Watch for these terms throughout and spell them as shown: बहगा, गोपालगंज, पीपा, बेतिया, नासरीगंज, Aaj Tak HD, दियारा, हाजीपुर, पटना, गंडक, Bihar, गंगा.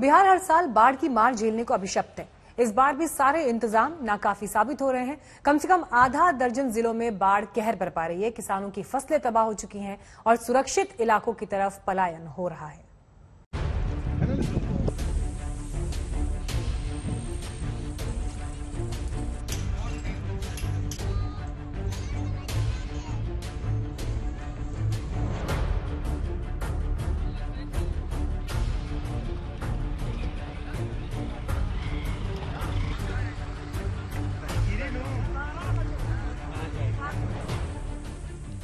बिहार हर साल बाढ़ की मार झेलने को अभिशप्त है। इस बार भी सारे इंतजाम नाकाफी साबित हो रहे हैं। कम से कम आधा दर्जन जिलों में बाढ़ कहर बरपा रही है। किसानों की फसलें तबाह हो चुकी हैं और सुरक्षित इलाकों की तरफ पलायन हो रहा है।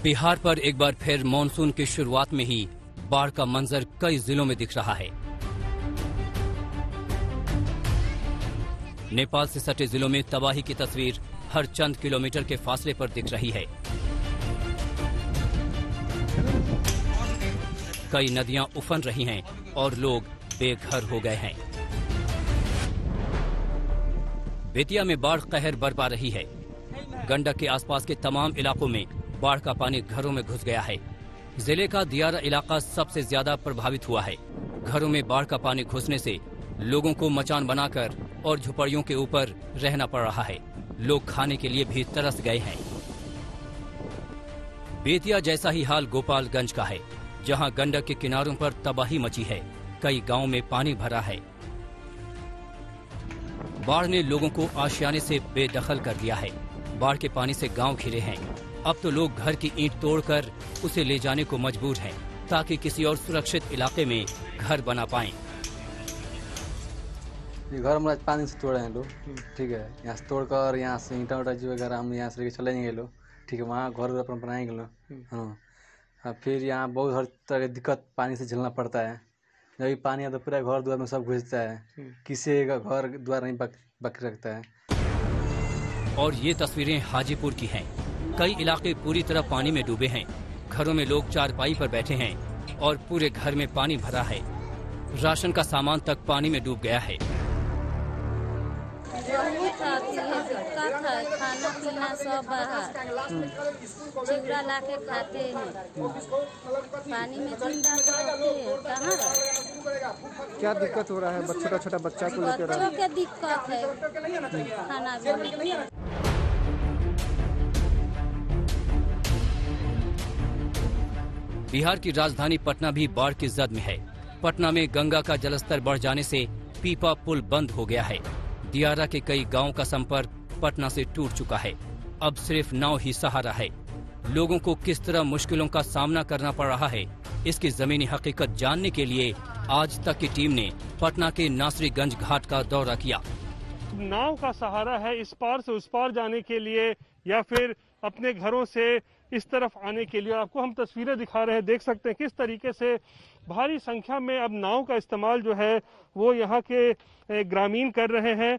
बिहार पर एक बार फिर मॉनसून की शुरुआत में ही बाढ़ का मंजर कई जिलों में दिख रहा है। नेपाल से सटे जिलों में तबाही की तस्वीर हर चंद किलोमीटर के फासले पर दिख रही है। कई नदियां उफन रही हैं और लोग बेघर हो गए हैं। बेतिया में बाढ़ कहर बरपा रही है। गंडक के आसपास के तमाम इलाकों में बाढ़ का पानी घरों में घुस गया है। जिले का दियारा इलाका सबसे ज्यादा प्रभावित हुआ है। घरों में बाढ़ का पानी घुसने से लोगों को मचान बनाकर और झुपड़ियों के ऊपर रहना पड़ रहा है। लोग खाने के लिए भी तरस गए हैं। बेतिया जैसा ही हाल गोपालगंज का है, जहां गंडक के किनारों पर तबाही मची है। कई गाँव में पानी भरा है। बाढ़ ने लोगों को आशियाने से बेदखल कर दिया है। बाढ़ के पानी से गाँव घिरे हैं। अब तो लोग घर की ईंट तोड़कर उसे ले जाने को मजबूर हैं, ताकि किसी और सुरक्षित इलाके में घर बना पाएं। ये घर हम पानी से तोड़े हैं लोग, ठीक है। यहाँ से तोड़कर यहाँ से ईंटा उटा जो वगैरह हम यहाँ से लेके चले जाएंगे लोग, ठीक है। वहाँ घर अपना बनाएंगे लोग, हाँ। फिर यहाँ बहुत हर तरह की दिक्कत पानी से झेलना पड़ता है। जब ये पानी आता है पूरा घर द्वार में सब घुसता है, किसी का घर द्वार नहीं बाकी रखता है। और ये तस्वीरें हाजीपुर की हैं। कई इलाके पूरी तरह पानी में डूबे हैं। घरों में लोग चारपाई पर बैठे हैं और पूरे घर में पानी भरा है। राशन का सामान तक पानी में डूब गया है। खाना पीना सब बाहर चिवड़ा लाके खाते हैं। पानी में जिंदा कहाँ क्या दिक्कत हो रहा है? छोटा छोटा बच्चा को लेकर दिक्कत है। खाना बिहार की राजधानी पटना भी बाढ़ की जद में है। पटना में गंगा का जलस्तर बढ़ जाने से पीपा पुल बंद हो गया है। दियारा के कई गांवों का संपर्क पटना से टूट चुका है। अब सिर्फ नाव ही सहारा है। लोगों को किस तरह मुश्किलों का सामना करना पड़ रहा है, इसकी जमीनी हकीकत जानने के लिए आज तक की टीम ने पटना के नासरीगंज घाट का दौरा किया। नाव का सहारा है इस पार से उस पार जाने के लिए या फिर अपने घरों से इस तरफ आने के लिए। आपको हम तस्वीरें दिखा रहे हैं, देख सकते हैं किस तरीके से भारी संख्या में अब नाव का इस्तेमाल जो है वो यहाँ के ग्रामीण कर रहे हैं।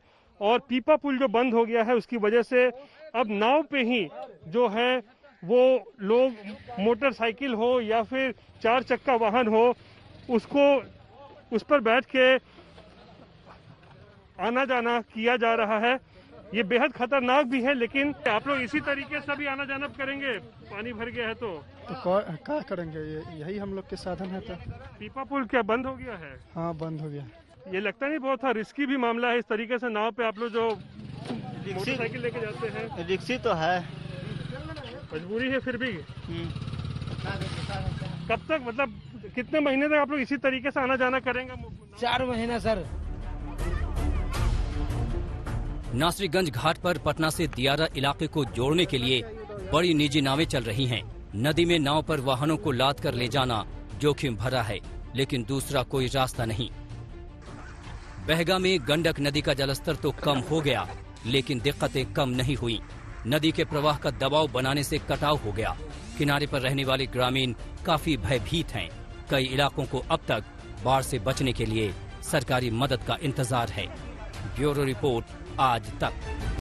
और पीपा पुल जो बंद हो गया है उसकी वजह से अब नाव पे ही जो है वो लोग मोटरसाइकिल हो या फिर चार चक्का वाहन हो, उसको उस पर बैठ के आना जाना किया जा रहा है। ये बेहद खतरनाक भी है, लेकिन आप लोग इसी तरीके से भी आना जाना करेंगे पानी भर गया है तो क्या करेंगे? यही हम लोग के साधन है। तो पीपा पुल क्या बंद हो गया है? हाँ, बंद हो गया। ये लगता नहीं बहुत रिस्की भी मामला है, इस तरीके से नाव पे आप लोग जो मोटरसाइकिल लेके जाते हैं। रिक्सी तो है, मजबूरी है। फिर भी कब तक, मतलब कितने महीने तक आप लोग इसी तरीके से आना जाना करेंगे? 4 महीना सर। नासरीगंज घाट पर पटना से दियारा इलाके को जोड़ने के लिए बड़ी निजी नावें चल रही हैं। नदी में नाव पर वाहनों को लाद कर ले जाना जोखिम भरा है, लेकिन दूसरा कोई रास्ता नहीं। बहगा में गंडक नदी का जलस्तर तो कम हो गया, लेकिन दिक्कतें कम नहीं हुई। नदी के प्रवाह का दबाव बनाने से कटाव हो गया। किनारे पर रहने वाले ग्रामीण काफी भयभीत हैं। कई इलाकों को अब तक बाढ़ से बचने के लिए सरकारी मदद का इंतजार है। ब्यूरो रिपोर्ट, आज तक।